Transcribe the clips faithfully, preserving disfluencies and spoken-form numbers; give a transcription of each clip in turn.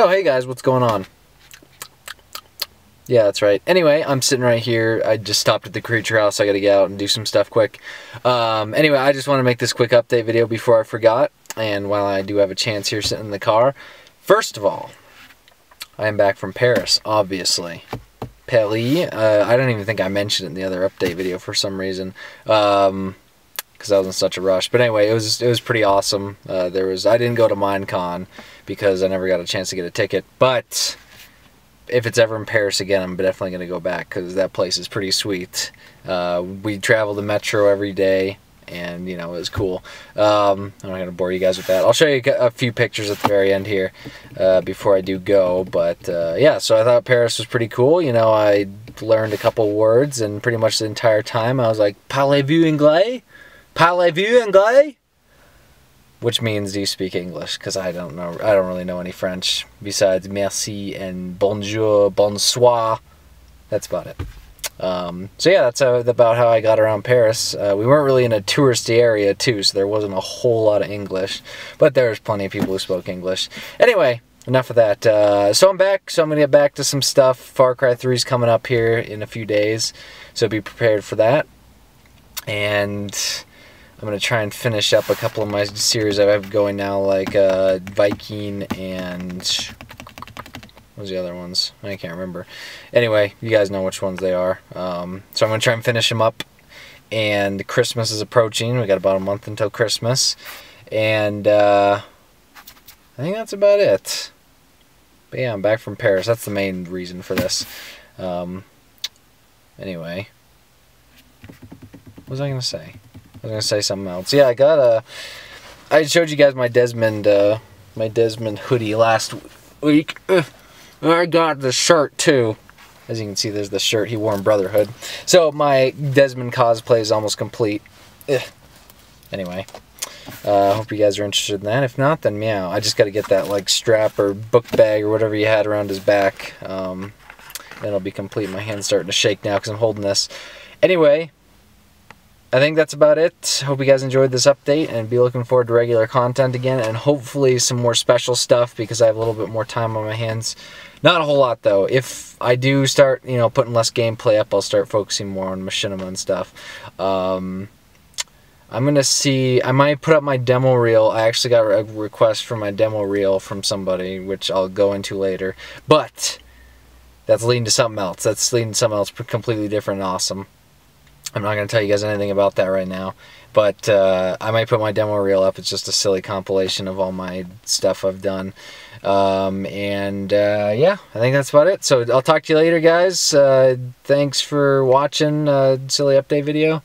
Oh, hey guys, what's going on? Yeah, that's right. Anyway, I'm sitting right here. I just stopped at the creature house. I gotta get out and do some stuff quick. Um, anyway, I just want to make this quick update video before I forgot. And while I do have a chance here sitting in the car, first of all, I am back from Paris, obviously. Paris. Uh, I don't even think I mentioned it in the other update video for some reason. Um... because I was in such a rush. But anyway, it was it was pretty awesome. Uh, there was I didn't go to MineCon because I never got a chance to get a ticket. But if it's ever in Paris again, I'm definitely going to go back because that place is pretty sweet. Uh, we travel the metro every day, and, you know, it was cool. Um, I'm not going to bore you guys with that. I'll show you a few pictures at the very end here uh, before I do go. But, uh, yeah, so I thought Paris was pretty cool. You know, I learned a couple words, and pretty much the entire time I was like, parlez-vous anglais? Parlez-vous anglais? Which means, do you speak English? Because I don't know, I don't really know any French besides merci and bonjour, bonsoir. That's about it. Um, so yeah, that's how, about how I got around Paris. Uh, we weren't really in a touristy area too, so there wasn't a whole lot of English, but there was plenty of people who spoke English. Anyway, enough of that. Uh, so I'm back, so I'm going to get back to some stuff. Far Cry three is coming up here in a few days, so be prepared for that. And I'm going to try and finish up a couple of my series I have going now, like uh, Viking and... what was the other ones? I can't remember. Anyway, you guys know which ones they are. Um, so I'm going to try and finish them up. And Christmas is approaching. We got about a month until Christmas. And uh, I think that's about it. But yeah, I'm back from Paris. That's the main reason for this. Um, anyway. What was I going to say? I was gonna say something else. Yeah, I got a. I showed you guys my Desmond, uh, my Desmond hoodie last week. Ugh. I got the shirt too. As you can see, there's the shirt he wore in Brotherhood. So my Desmond cosplay is almost complete. Ugh. Anyway, I uh, hope you guys are interested in that. If not, then meow. I just got to get that like strap or book bag or whatever you had around his back. Um, and it'll be complete. My hand's starting to shake now because I'm holding this. Anyway. I think that's about it. Hope you guys enjoyed this update and be looking forward to regular content again and hopefully some more special stuff because I have a little bit more time on my hands. Not a whole lot though. If I do start, you know, putting less gameplay up, I'll start focusing more on machinima and stuff. Um, I'm gonna see, I might put up my demo reel. I actually got a request for my demo reel from somebody, which I'll go into later. But that's leading to something else. That's leading to something else completely different and awesome. I'm not going to tell you guys anything about that right now, but uh, I might put my demo reel up. It's just a silly compilation of all my stuff I've done. Um, and uh, yeah, I think that's about it. So I'll talk to you later, guys. Uh, thanks for watching uh, silly update video.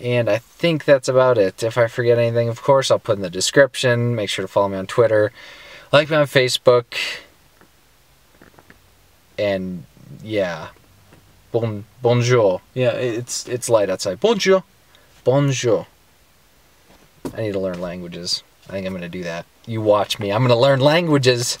And I think that's about it. If I forget anything, of course, I'll put in the description. Make sure to follow me on Twitter. Like me on Facebook. And yeah. Bon, bonjour. Yeah, it's it's light outside. Bonjour. Bonjour. I need to learn languages. I think I'm going to do that. You watch me. I'm going to learn languages.